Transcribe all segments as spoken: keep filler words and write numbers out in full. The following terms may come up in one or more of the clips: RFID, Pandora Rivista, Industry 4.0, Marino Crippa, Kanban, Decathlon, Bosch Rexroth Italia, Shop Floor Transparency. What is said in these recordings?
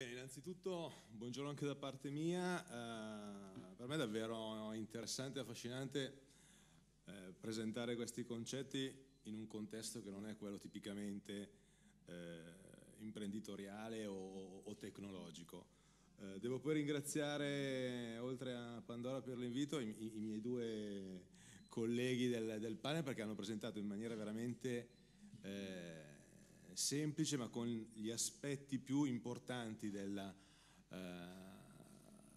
Bene, innanzitutto buongiorno anche da parte mia, eh, per me è davvero interessante e affascinante eh, presentare questi concetti in un contesto che non è quello tipicamente eh, imprenditoriale o, o tecnologico. Eh, devo poi ringraziare, oltre a Pandora per l'invito, i, i, i miei due colleghi del, del panel, perché hanno presentato in maniera veramente eh, semplice, ma con gli aspetti più importanti della, eh,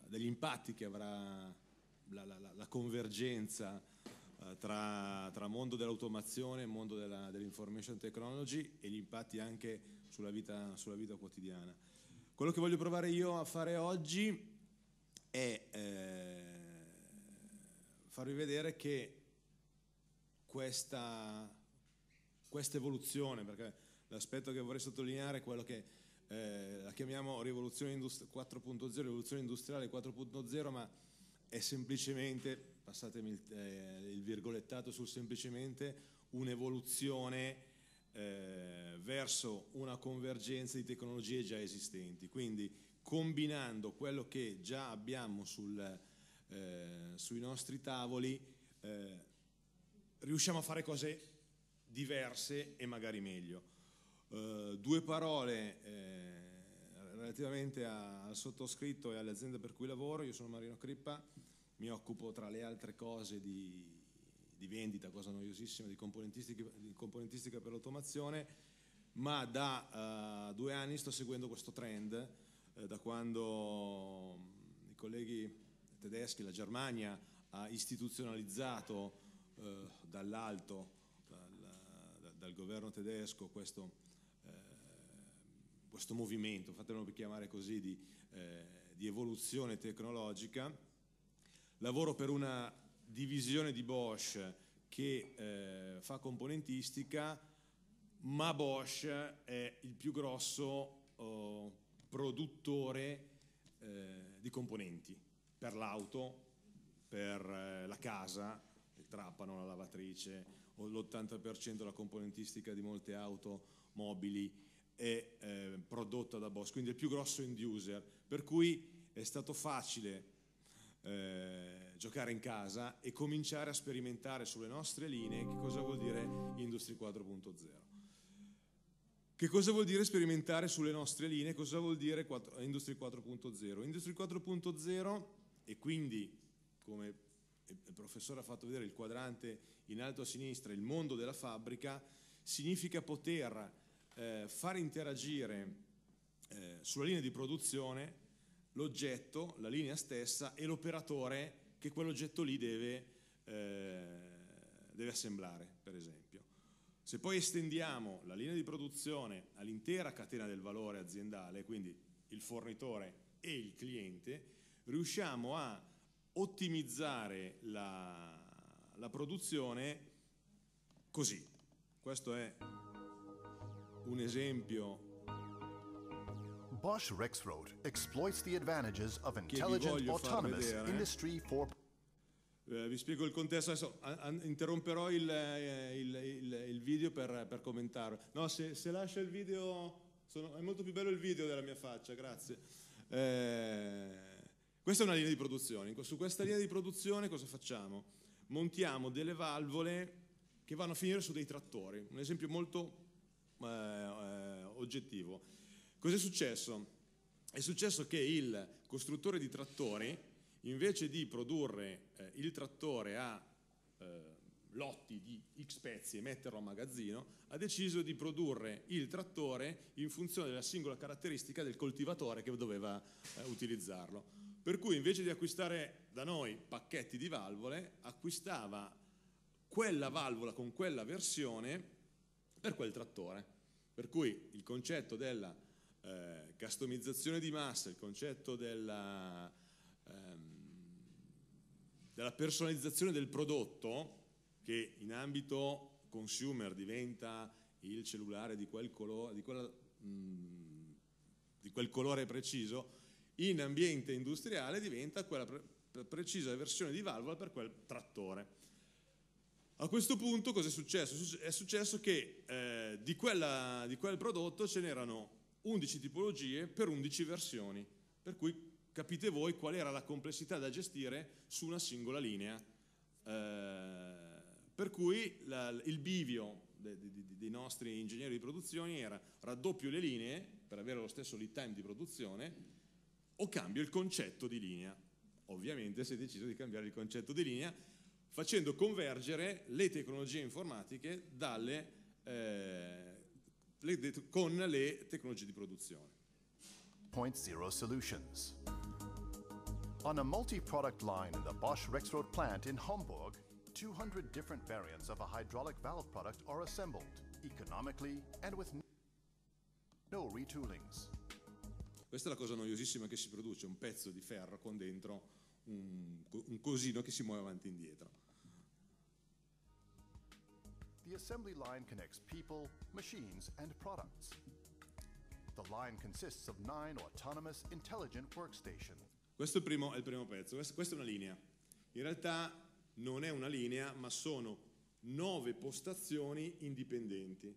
degli impatti che avrà la, la, la convergenza eh, tra, tra mondo dell'automazione e mondo dell'information technology, e gli impatti anche sulla vita, sulla vita quotidiana. Quello che voglio provare io a fare oggi è eh, farvi vedere che questa, questa evoluzione, perché l'aspetto che vorrei sottolineare è quello che eh, la chiamiamo rivoluzione quattro punto zero, rivoluzione industriale quattro punto zero, ma è semplicemente, passatemi il, eh, il virgolettato sul semplicemente, un'evoluzione eh, verso una convergenza di tecnologie già esistenti. Quindi combinando quello che già abbiamo sul, eh, sui nostri tavoli, eh, riusciamo a fare cose diverse e magari meglio. Uh, due parole eh, relativamente a, al sottoscritto e all'azienda per cui lavoro. Io sono Marino Crippa, mi occupo tra le altre cose di, di vendita, cosa noiosissima, di componentistica, di componentistica per l'automazione, ma da uh, due anni sto seguendo questo trend, eh, da quando i colleghi tedeschi, la Germania, ha istituzionalizzato eh, dall'alto, dal, dal governo tedesco, questo Eh, questo movimento, fatemelo chiamare così, di, eh, di evoluzione tecnologica. Lavoro per una divisione di Bosch che eh, fa componentistica, ma Bosch è il più grosso oh, produttore eh, di componenti per l'auto, per eh, la casa, il trapano, la lavatrice, o l'ottanta per cento della componentistica di molte auto mobili è eh, prodotta da Bosch, quindi è il più grosso end user, per cui è stato facile eh, giocare in casa e cominciare a sperimentare sulle nostre linee che cosa vuol dire Industry quattro punto zero. Che cosa vuol dire sperimentare sulle nostre linee, cosa vuol dire Industry quattro punto zero? Industry quattro punto zero, e quindi, come il professore ha fatto vedere il quadrante in alto a sinistra, il mondo della fabbrica, significa poter eh, far interagire eh, sulla linea di produzione l'oggetto, la linea stessa e l'operatore che quell'oggetto lì deve, eh, deve assemblare, per esempio. Se poi estendiamo la linea di produzione all'intera catena del valore aziendale, quindi il fornitore e il cliente, riusciamo a ottimizzare la, la produzione così. Questo è un esempio. Bosch Rexroth exploits the advantages of intelligent autonomous industry for... eh, vi spiego il contesto, adesso a, a, interromperò il, il, il, il video per, per commentarlo. No, se, se lascia il video, sono, è molto più bello il video della mia faccia, grazie. Eh, questa è una linea di produzione. Su questa linea di produzione cosa facciamo? Montiamo delle valvole che vanno a finire su dei trattori, un esempio molto eh, eh, oggettivo. Cos'è successo? È successo che il costruttore di trattori, invece di produrre eh, il trattore a eh, lotti di X pezzi e metterlo a magazzino, ha deciso di produrre il trattore in funzione della singola caratteristica del coltivatore che doveva eh, utilizzarlo. Per cui invece di acquistare da noi pacchetti di valvole, acquistava quella valvola con quella versione per quel trattore. Per cui il concetto della eh, customizzazione di massa, il concetto della, ehm, della personalizzazione del prodotto, che in ambito consumer diventa il cellulare di quel, colo- di quella, mh, di quel colore preciso, in ambiente industriale diventa quella pre- pre- precisa versione di valvola per quel trattore. A questo punto cosa è successo? È successo che eh, di, quella, di quel prodotto ce n'erano undici tipologie per undici versioni, per cui capite voi qual era la complessità da gestire su una singola linea, eh, per cui la, il bivio de, de, de, dei nostri ingegneri di produzione era: raddoppio le linee per avere lo stesso lead time di produzione o cambio il concetto di linea. Ovviamente si è deciso di cambiare il concetto di linea, facendo convergere le tecnologie informatiche dalle, eh, le, con le tecnologie di produzione. zero point zero solutions. On a multi-product line in the Bosch Rexroth plant in Hamburg, two hundred different variants of a hydraulic valve product are assembled, economically and with no retoolings. Questa è la cosa noiosissima che si produce, un pezzo di ferro con dentro un, un cosino che si muove avanti e indietro. The assembly line connects people, machines and products. The line consists of nine autonomous intelligent workstation. Questo è il primo, è il primo pezzo, questa è una linea. In realtà non è una linea, ma sono nove postazioni indipendenti,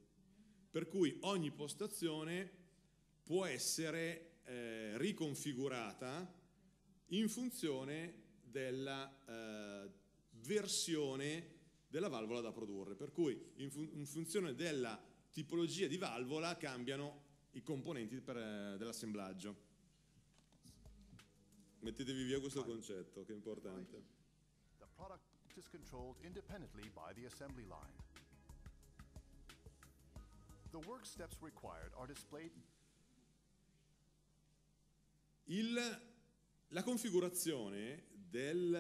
per cui ogni postazione può essere eh, riconfigurata in funzione della eh, versione della valvola da produrre, per cui in, fun in funzione della tipologia di valvola cambiano i componenti eh, dell'assemblaggio. Mettetevi via questo concetto che è importante. The product is controlled independently by the assembly line. The work steps required are displayed. Il, la configurazione del,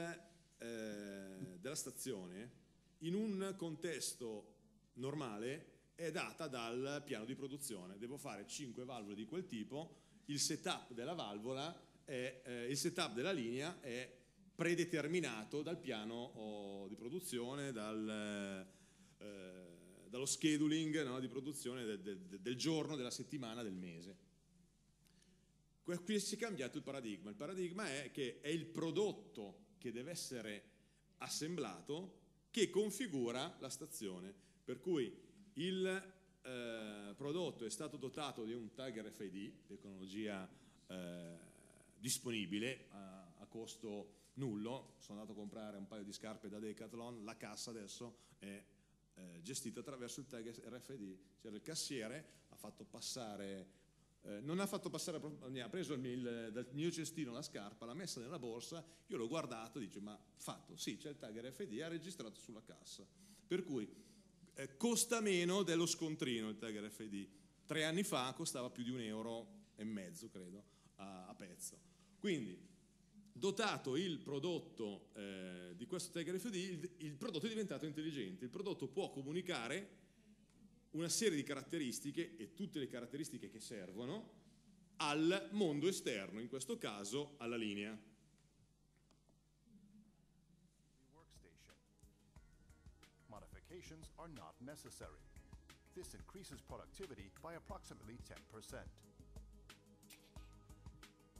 eh, della stazione in un contesto normale è data dal piano di produzione. Devo fare cinque valvole di quel tipo, il setup della valvola è, eh, il setup della linea è predeterminato dal piano oh, di produzione, dal, eh, dallo scheduling, no, di produzione de, de, del giorno, della settimana, del mese. Qui si è cambiato il paradigma. Il paradigma è che è il prodotto che deve essere assemblato che configura la stazione, per cui il eh, prodotto è stato dotato di un tag R F I D, tecnologia eh, disponibile a, a costo nullo. Sono andato a comprare un paio di scarpe da Decathlon, la cassa adesso è eh, gestita attraverso il tag R F I D, c'era il cassiere, ha fatto passare, eh, non ha fatto passare, ha preso il, il, dal mio cestino la scarpa, l'ha messa nella borsa, io l'ho guardato e dice: ma fatto, sì, c'è il tag R F I D, ha registrato sulla cassa, per cui Eh, costa meno dello scontrino il tag R F I D. Tre anni fa costava più di un euro e mezzo, credo, a, a pezzo. Quindi, dotato il prodotto eh, di questo tag R F I D, il, il prodotto è diventato intelligente. Il prodotto può comunicare una serie di caratteristiche, e tutte le caratteristiche che servono, al mondo esterno, in questo caso alla linea. Are not necessary. This increases productivity by approximately ten percent.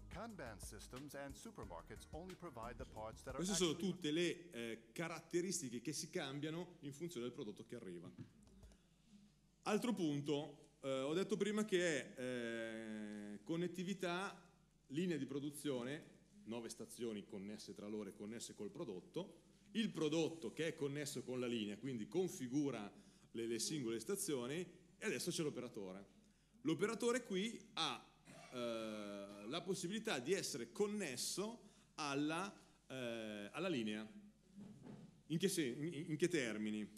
Kanban systems and supermarkets only provide the parts that are. Queste sono tutte le eh, caratteristiche che si cambiano in funzione del prodotto che arriva. Altro punto, eh, ho detto prima che è eh, connettività, linea di produzione, nove stazioni connesse tra loro e connesse col prodotto. Il prodotto che è connesso con la linea, quindi configura le, le singole stazioni, e adesso c'è l'operatore. L'operatore qui ha eh, la possibilità di essere connesso alla, eh, alla linea. In che, in, in che termini?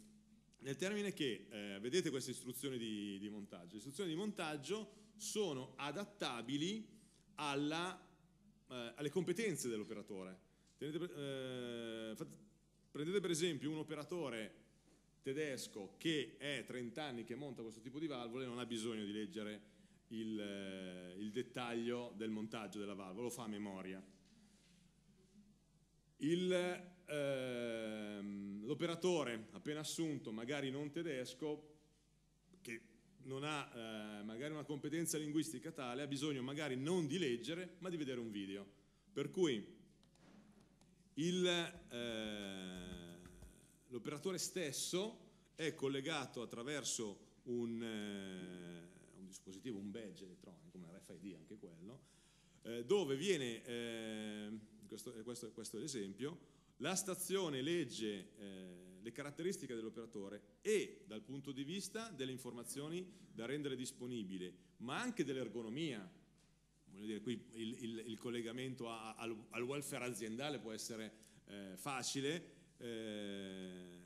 Nel termine che, eh, vedete queste istruzioni di, di montaggio, le istruzioni di montaggio sono adattabili alla, eh, alle competenze dell'operatore. Tenete, eh, fate, prendete per esempio un operatore tedesco che è trenta anni che monta questo tipo di valvole, non ha bisogno di leggere il, eh, il dettaglio del montaggio della valvola, lo fa a memoria. L'operatore eh, appena assunto, magari non tedesco, che non ha eh, magari una competenza linguistica tale, ha bisogno magari non di leggere ma di vedere un video, per cui l'operatore eh, stesso è collegato attraverso un, eh, un dispositivo, un badge elettronico, come R F I D anche quello, eh, dove viene, eh, questo, questo, questo è l'esempio, la stazione legge eh, le caratteristiche dell'operatore e dal punto di vista delle informazioni da rendere disponibile, ma anche dell'ergonomia. Voglio dire, qui il, il, il collegamento a, al, al welfare aziendale può essere eh, facile. Eh,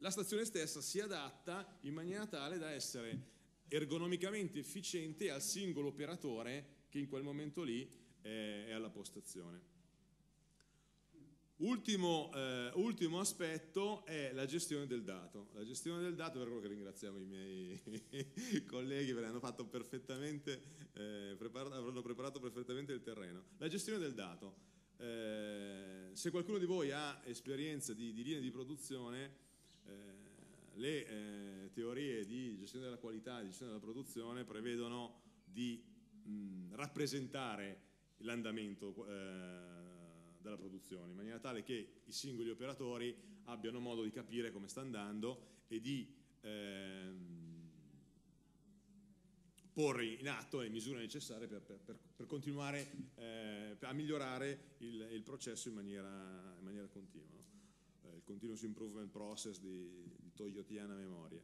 la stazione stessa si adatta in maniera tale da essere ergonomicamente efficiente al singolo operatore che in quel momento lì eh, è alla postazione. Ultimo, eh, ultimo aspetto è la gestione del dato. La gestione del dato, per quello che ringraziamo i miei colleghi, perché hanno fatto perfettamente, eh, preparato, avranno preparato perfettamente il terreno. La gestione del dato. Eh, se qualcuno di voi ha esperienza di, di linee di produzione, eh, le eh, teorie di gestione della qualità e di gestione della produzione prevedono di mh, rappresentare l'andamento eh, della produzione, in maniera tale che i singoli operatori abbiano modo di capire come sta andando e di ehm, porre in atto le misure necessarie per, per, per continuare eh, a migliorare il, il processo in maniera, in maniera continua, no? Il continuous improvement process di, di Toyotiana memoria.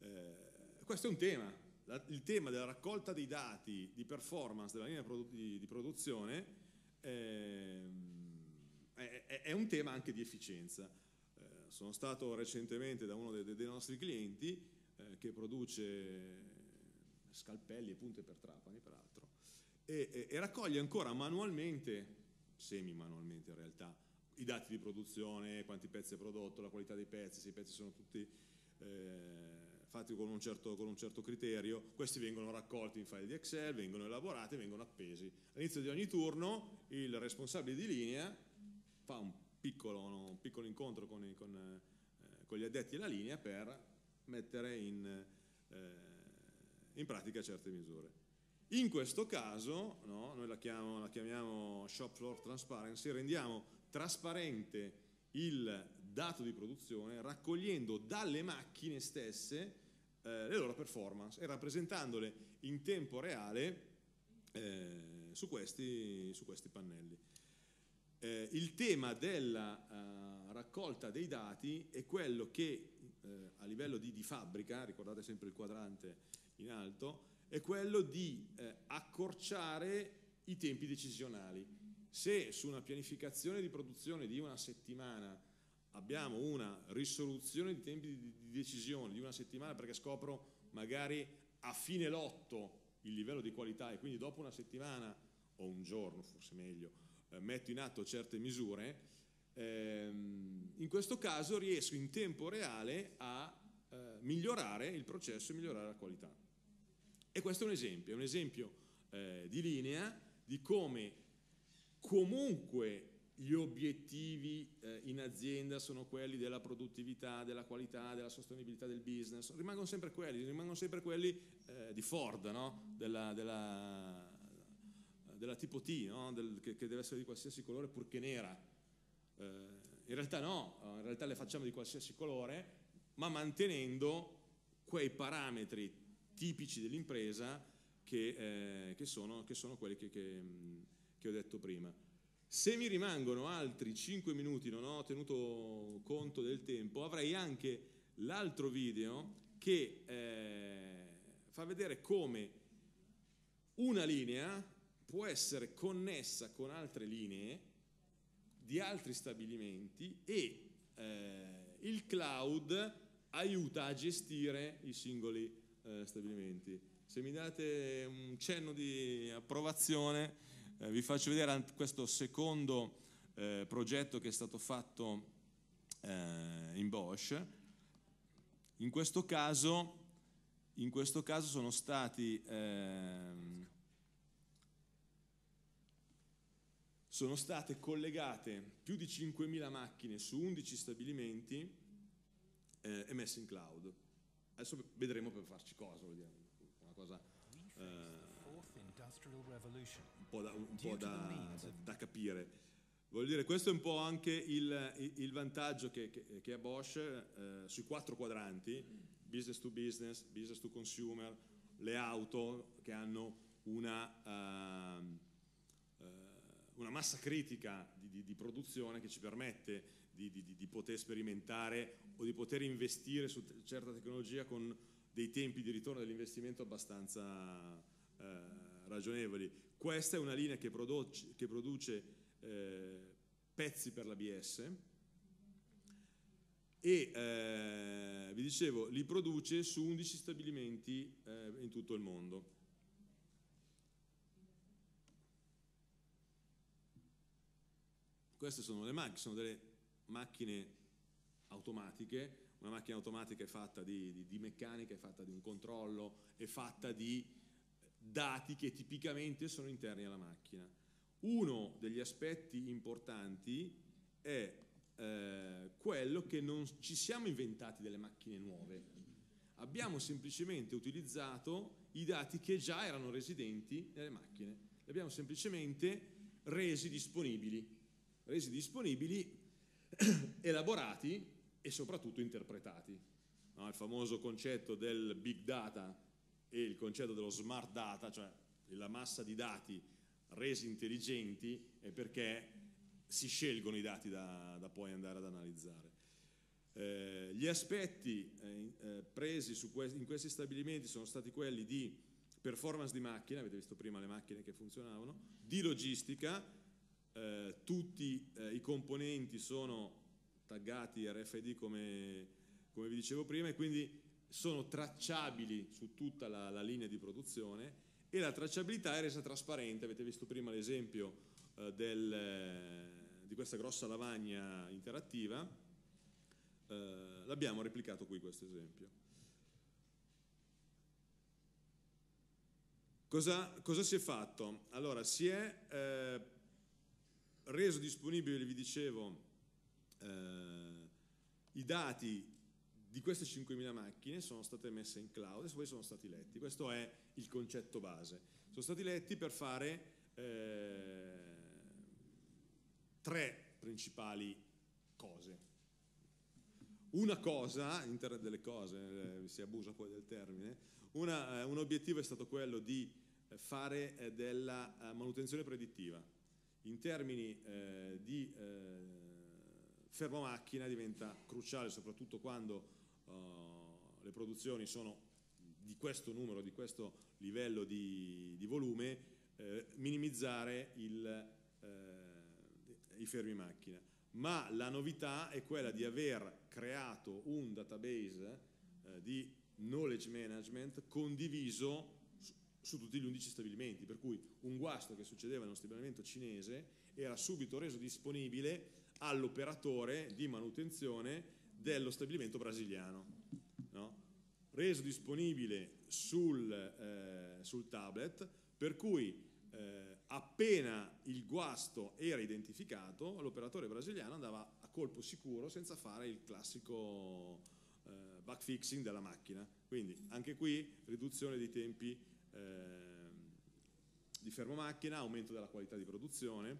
Eh, questo è un tema, il tema della raccolta dei dati di performance della linea di, di produzione. È un tema anche di efficienza. Sono stato recentemente da uno dei nostri clienti che produce scalpelli e punte per trapani, peraltro, e raccoglie ancora manualmente, semi-manualmente in realtà, i dati di produzione, quanti pezzi è prodotto, la qualità dei pezzi, se i pezzi sono tutti fatti con un certo, con un certo criterio. Questi vengono raccolti in file di Excel, vengono elaborati e vengono appesi. All'inizio di ogni turno il responsabile di linea fa un piccolo, un piccolo incontro con, i, con, eh, con gli addetti alla linea per mettere in, eh, in pratica certe misure. In questo caso, no, noi la, chiamo, la chiamiamo Shop Floor Transparency, rendiamo trasparente il dato di produzione raccogliendo dalle macchine stesse eh, le loro performance e rappresentandole in tempo reale eh, su, questi, su questi pannelli. Eh, il tema della eh, raccolta dei dati è quello che eh, a livello di, di fabbrica, ricordate sempre il quadrante in alto, è quello di eh, accorciare i tempi decisionali. Se su una pianificazione di produzione di una settimana abbiamo una risoluzione di tempi di decisione di una settimana, perché scopro magari a fine lotto il livello di qualità e quindi dopo una settimana o un giorno, forse meglio, eh, metto in atto certe misure, ehm, in questo caso riesco in tempo reale a eh, migliorare il processo e migliorare la qualità. E questo è un esempio, è un esempio eh, di linea di come comunque gli obiettivi eh, in azienda sono quelli della produttività, della qualità, della sostenibilità del business, rimangono sempre quelli, rimangono sempre quelli eh, di Ford, no? della, della, della tipo T, no? del, che, che deve essere di qualsiasi colore purché nera. Eh, in realtà no, in realtà le facciamo di qualsiasi colore, ma mantenendo quei parametri tipici dell'impresa che, eh, che, sono, che sono quelli che... che che ho detto prima. Se mi rimangono altri cinque minuti, non ho tenuto conto del tempo, avrei anche l'altro video che eh, fa vedere come una linea può essere connessa con altre linee di altri stabilimenti e eh, il cloud aiuta a gestire i singoli eh, stabilimenti. Se mi date un cenno di approvazione, Eh, vi faccio vedere questo secondo eh, progetto che è stato fatto eh, in Bosch. In questo caso, in questo caso sono stati ehm, sono state collegate più di cinquemila macchine su undici stabilimenti eh, e messe in cloud. Adesso vedremo per farci cosa, vogliamo una cosa eh, un po' da, un po' da, da capire. Voglio dire, questo è un po' anche il, il vantaggio che, che, che ha Bosch eh, sui quattro quadranti: business to business, business to consumer, le auto che hanno una, uh, uh, una massa critica di, di, di produzione che ci permette di, di, di poter sperimentare o di poter investire su certa tecnologia con dei tempi di ritorno dell'investimento abbastanza uh, ragionevoli. Questa è una linea che produce, che produce eh, pezzi per l'A B S e eh, vi dicevo li produce su undici stabilimenti eh, in tutto il mondo. Queste sono le macchine, sono delle macchine automatiche. Una macchina automatica è fatta di, di, di meccanica, è fatta di un controllo, è fatta di dati che tipicamente sono interni alla macchina. Uno degli aspetti importanti è eh, quello che non ci siamo inventati delle macchine nuove, abbiamo semplicemente utilizzato i dati che già erano residenti nelle macchine, li abbiamo semplicemente resi disponibili, resi disponibili, elaborati e soprattutto interpretati. No, il famoso concetto del big data e il concetto dello smart data, cioè la massa di dati resi intelligenti, è perché si scelgono i dati da, da poi andare ad analizzare. Eh, gli aspetti eh, presi su questi, in questi stabilimenti sono stati quelli di performance di macchina, avete visto prima le macchine che funzionavano, di logistica, eh, tutti eh, i componenti sono taggati R F I D come, come vi dicevo prima e quindi sono tracciabili su tutta la, la linea di produzione. E la tracciabilità è resa trasparente, avete visto prima l'esempio eh, eh, di questa grossa lavagna interattiva, eh, l'abbiamo replicato qui questo esempio. Cosa, cosa si è fatto? Allora, si è eh, reso disponibile, vi dicevo, eh, i dati di queste cinquemila macchine, sono state messe in cloud e poi sono stati letti. Questo è il concetto base. Sono stati letti per fare eh, tre principali cose. Una cosa, internet delle cose, eh, si abusa poi del termine, una, eh, un obiettivo è stato quello di fare eh, della manutenzione predittiva. In termini eh, di eh, fermomacchina diventa cruciale, soprattutto quando Uh, le produzioni sono di questo numero, di questo livello di, di volume, eh, minimizzare il, eh, i fermi macchina. Ma la novità è quella di aver creato un database eh, di knowledge management condiviso su, su tutti gli undici stabilimenti, per cui un guasto che succedeva in uno stabilimento cinese era subito reso disponibile all'operatore di manutenzione dello stabilimento brasiliano, no? Reso disponibile sul, eh, sul tablet, per cui eh, appena il guasto era identificato l'operatore brasiliano andava a colpo sicuro senza fare il classico eh, bug fixing della macchina. Quindi anche qui riduzione dei tempi eh, di fermo macchina, aumento della qualità di produzione,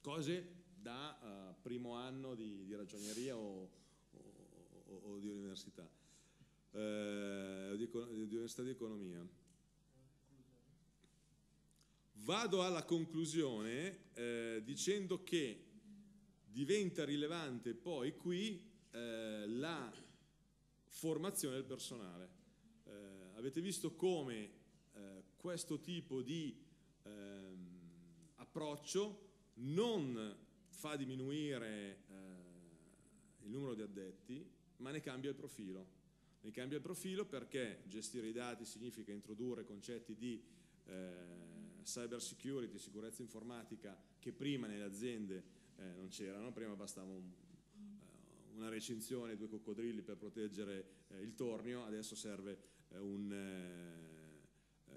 cose da uh, primo anno di, di ragioneria o, o, o, o di università, eh, di, di università di economia. Vado alla conclusione eh, dicendo che diventa rilevante poi qui eh, la formazione del personale. Eh, avete visto come eh, questo tipo di eh, approccio non fa diminuire eh, il numero di addetti, ma ne cambia il profilo. Ne cambia il profilo perché gestire i dati significa introdurre concetti di eh, cyber security, sicurezza informatica, che prima nelle aziende eh, non c'erano, prima bastava un, eh, una recinzione, due coccodrilli per proteggere eh, il tornio, adesso serve eh, un, eh,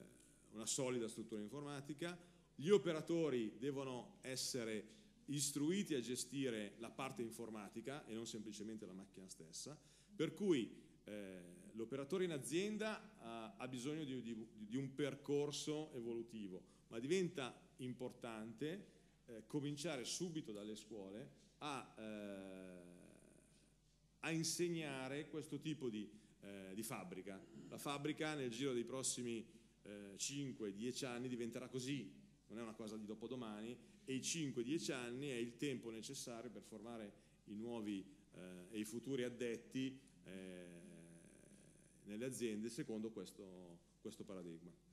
una solida struttura informatica. Gli operatori devono essere istruiti a gestire la parte informatica e non semplicemente la macchina stessa, per cui eh, l'operatore in azienda eh, ha bisogno di, di, di un percorso evolutivo, ma diventa importante eh, cominciare subito dalle scuole a, eh, a insegnare questo tipo di eh, di fabbrica. La fabbrica nel giro dei prossimi eh, cinque dieci anni diventerà così, non è una cosa di dopodomani, e i cinque dieci anni è il tempo necessario per formare i nuovi eh, e i futuri addetti eh, nelle aziende secondo questo, questo paradigma.